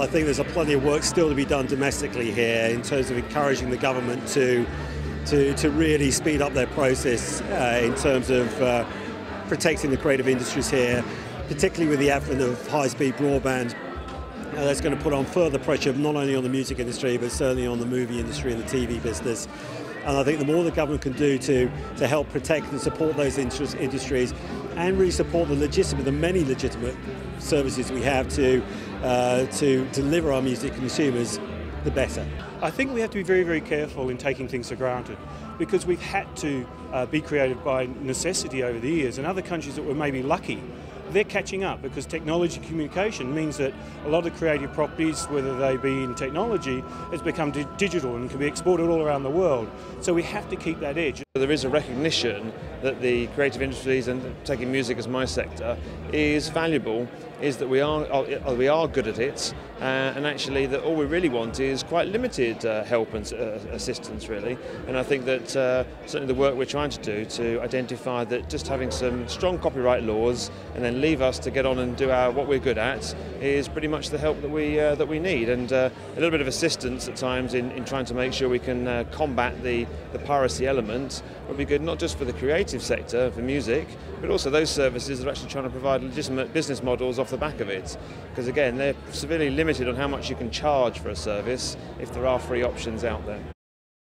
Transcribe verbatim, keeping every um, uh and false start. I think there's a plenty of work still to be done domestically here in terms of encouraging the government to to, to really speed up their process uh, in terms of uh, protecting the creative industries here, particularly with the advent of high-speed broadband. Uh, that's going to put on further pressure not only on the music industry but certainly on the movie industry and the T V business. And I think the more the government can do to, to help protect and support those interest, industries and really support the legitimate, the many legitimate services we have to, uh, to deliver our music to consumers, the better. I think we have to be very, very careful in taking things for granted, because we've had to uh, be creative by necessity over the years, and other countries that were maybe lucky, they're catching up because technology communication means that a lot of creative properties, whether they be in technology, has become digital and can be exported all around the world. So we have to keep that edge. There is a recognition that the creative industries, and taking music as my sector, is valuable, is that we are, are we are good at it, uh, and actually that all we really want is quite limited uh, help and uh, assistance, really. And I think that uh, certainly the work we're trying to do to identify that just having some strong copyright laws and then leave us to get on and do our, what we're good at is pretty much the help that we uh, that we need, and uh, a little bit of assistance at times in, in trying to make sure we can uh, combat the, the piracy element would be good, not just for the creative sector, for music, but also those services that are actually trying to provide legitimate business models off the back of it. Because again, they're severely limited on how much you can charge for a service if there are free options out there.